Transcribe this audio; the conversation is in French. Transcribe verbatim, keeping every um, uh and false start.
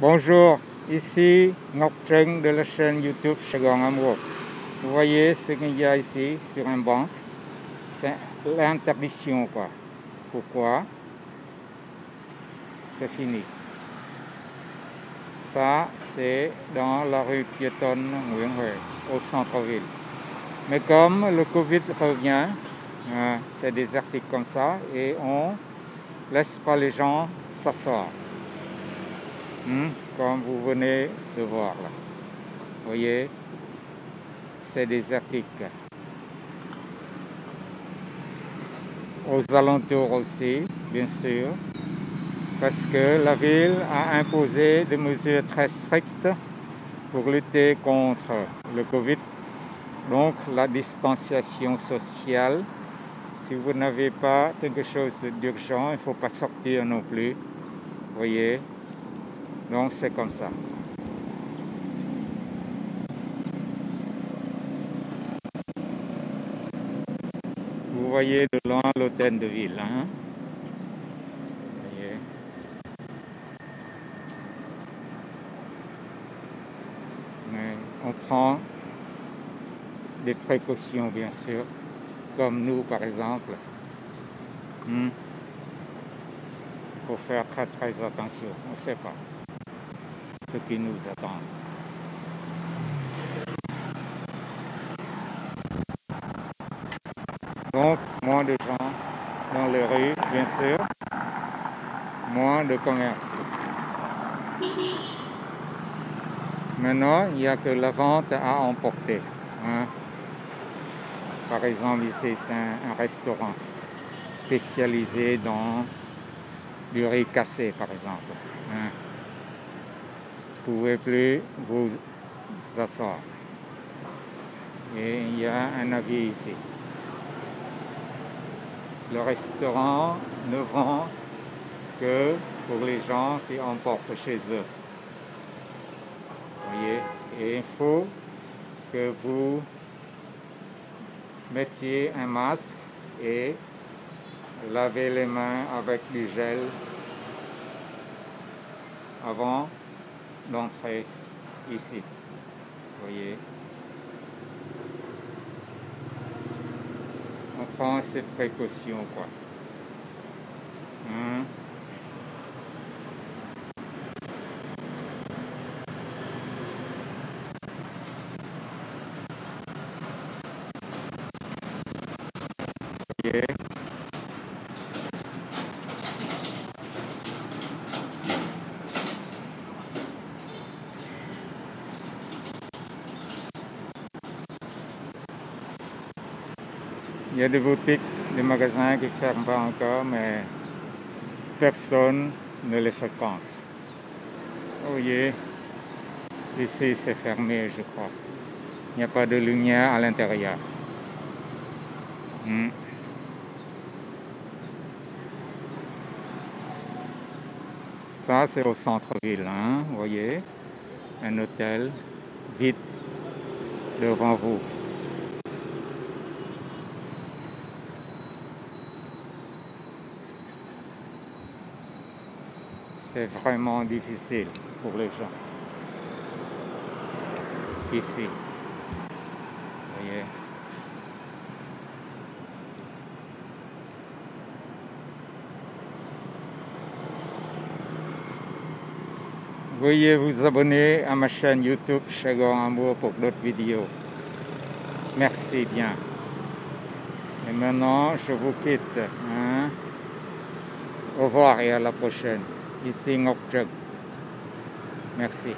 Bonjour, ici Ngoc Trung de la chaîne YouTube Saigon Amour. Vous voyez ce qu'il y a ici sur un banc, c'est l'interdiction quoi. Pourquoi? C'est fini. Ça, c'est dans la rue piétonne Nguyen Hue, au centre-ville. Mais comme le Covid revient, hein, c'est des articles comme ça et on ne laisse pas les gens s'asseoir. Hum, comme vous venez de voir là. Vous voyez, c'est des articles. Aux alentours aussi, bien sûr, parce que la ville a imposé des mesures très strictes pour lutter contre le Covid. Donc la distanciation sociale, si vous n'avez pas quelque chose d'urgent, il ne faut pas sortir non plus. Vous voyez. Donc c'est comme ça. Vous voyez de loin l'hôtel de ville. Hein? Vous voyez. Mais on prend des précautions bien sûr, comme nous par exemple. Il hmm. faut faire très très attention, on ne sait pas ce qui nous attend. Donc, moins de gens dans les rues, bien sûr, moins de commerce. Maintenant, il n'y a que la vente à emporter. Hein. Par exemple, ici, c'est un, un restaurant spécialisé dans du riz cassé, par exemple. Hein. Vous ne pouvez plus vous asseoir. Et il y a un avis ici. Le restaurant ne vend que pour les gens qui emportent chez eux. Vous voyez? Et il faut que vous mettiez un masque et lavez les mains avec du gel avant d'entrer ici. Vous voyez, on prend ces précautions quoi. Hein? Vous voyez. Il y a des boutiques, des magasins qui ne ferment pas encore, mais personne ne les fréquente. Vous voyez, ici c'est fermé, je crois. Il n'y a pas de lumière à l'intérieur. Hmm. Ça, c'est au centre-ville, hein, vous voyez. Un hôtel vide devant vous. C'est vraiment difficile pour les gens. Ici. Vous voyez. Veuillez vous abonner à ma chaîne YouTube Chez Gorhambourg pour d'autres vidéos. Merci bien. Et maintenant, je vous quitte. Hein? Au revoir et à la prochaine. Ici Ngoc Trung. Merci.